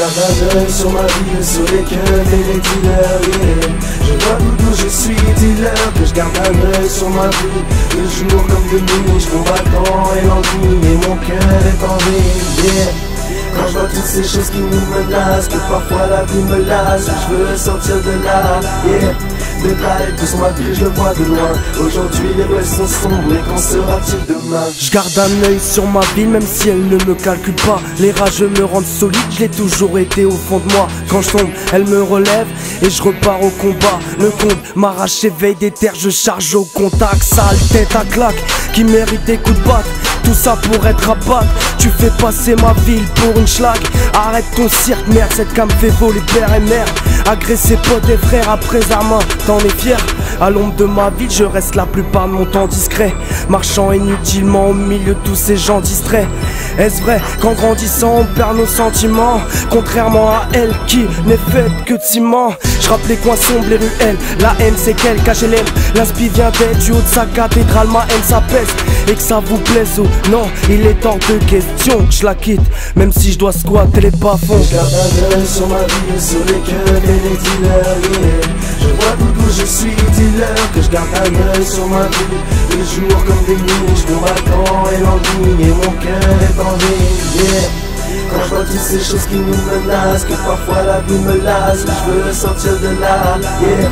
Garde un œil sur ma vie, sur les gueules et les dealers, yeah. Je vois d'où je suis dealer, que je garde un œil sur ma vie. Le jour comme de nuit, je combat tant et l'ennui, et mon cœur est en vie, yeah. Quand je vois toutes ces choses qui nous menacent, que parfois la vie me lasse, je veux sortir de là, yeah. Des balles tous ma vie, je le vois de loin. Aujourd'hui les ruelles sont sombres, et qu'en sera-t-il demain? Je garde un œil sur ma vie, même si elle ne me calcule pas. Les rageux me rendent solide, je l'ai toujours été au fond de moi. Quand je tombe, elle me relève, et je repars au combat. Le compte m'arrache, éveille des terres, je charge au contact. Sale tête à claque, qui mérite des coups de batte. Tout ça pour être à battre. Tu fais passer ma ville pour une schlack. Arrête ton cirque, merde, cette cam fait voler père et mère. Agresser potes et frères après armes, t'en es fier. À l'ombre de ma ville, je reste la plupart de mon temps discret, marchant inutilement au milieu de tous ces gens distraits. Est-ce vrai qu'en grandissant on perd nos sentiments, contrairement à elle qui n'est faite que de ciment? Je rappelle les coins sombres, les ruelles, la haine c'est qu'elle cache l'aime. L'inspi vient d'être du haut de sa cathédrale, ma haine ça peste. Et que ça vous plaise ou non, il est hors de question que je la quitte, même si je dois squatter les bas-fonds. Je garde un œil sur ma vie, sur les gueules et les dealers, yeah. Je vois d'où je suis dealer, que je garde un œil sur ma vie. Les jours comme des nuits, je cours à temps et l'ennui, et mon cœur est en vie, yeah. Quand je vois toutes ces choses qui nous menacent, que parfois la vie me lasse, je veux sortir de là, yeah.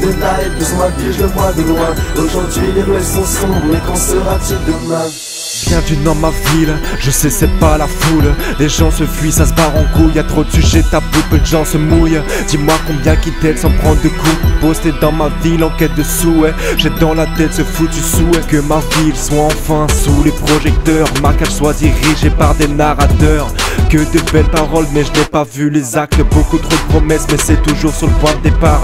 De là et plus ma vie, je le vois de loin. Aujourd'hui les ruelles sont sombres, mais qu'en sera-t-il demain? Bienvenue dans ma ville, je sais c'est pas la foule. Les gens se fuient, ça se barre en couille. Y'a trop de sujets tabous, peu de gens se mouillent. Dis-moi combien quittent elles sans prendre de coups. Posté dans ma ville en quête de souhait. J'ai dans la tête ce foutu souhait que ma ville soit enfin sous les projecteurs. Ma cage soit dirigée par des narrateurs. Que de belles paroles mais je n'ai pas vu les actes. Beaucoup trop de promesses mais c'est toujours sur le point de départ.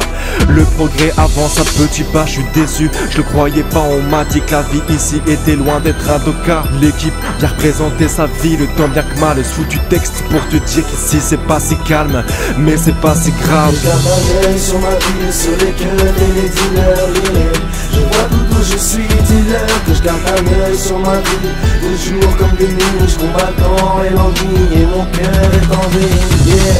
Le progrès avance à petits pas, je suis déçu. Je le croyais pas, on m'a dit que la vie ici était loin d'être un doka. L'équipe vient représenter sa vie, le temps bien que mal. Sous du texte pour te dire qu'ici c'est pas si calme, mais c'est pas si grave. Je garde un œil sur ma vie, sur les gueules et les dealers, yeah. Je vois d'où je suis dealer, que je garde un œil sur ma vie. Des jours comme des nuits, je combat tant et l'ennui, et mon cœur est en vie, yeah.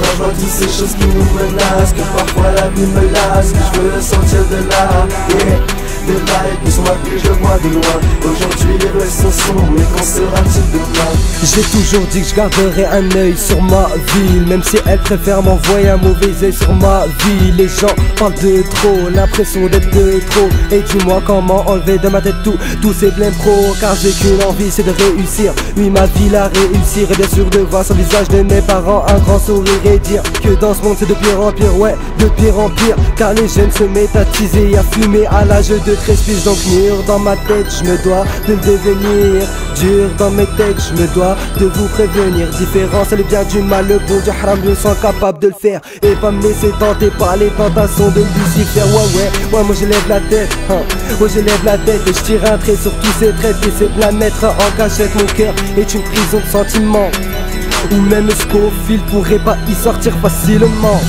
Quand je vois toutes ces choses qui nous menacent, que parfois la vie me lasse, que je veux sortir de là, yeah. Des balles plus moi que je vois de loin. Aujourd'hui les ruelles sont sombres, mais qu'en sera-t-il demain? J'ai toujours dit que je garderai un œil sur ma ville, même si elle préfère m'envoyer un mauvais œil sur ma vie. Les gens parlent de trop, l'impression d'être de trop. Et dis-moi comment enlever de ma tête tous ces blèmes pro. Car j'ai qu'une envie, c'est de réussir. Oui, ma ville à réussir, et bien sûr de voir sur le visage de mes parents un grand sourire, et dire que dans ce monde c'est de pire en pire, ouais, de pire en pire. Car les jeunes se mettent à teaser et à fumer à l'âge de 13 piges, donc mûr dans ma tête, je me dois de devenir dur dans mes textes, je me dois de vous prévenir. Différence, elle est bien du mal, le bon du haram, je sens capable de le faire. Et pas me laisser tenter par les tentations de Lucifer. Ouais, moi je lève la tête, hein. Moi je lève la tête et je tire un trait sur tous ces traits. Et c'est de la mettre en cachette, mon cœur est une prison de sentiments. Ou même ce qu'au fil pourrait pas y sortir facilement.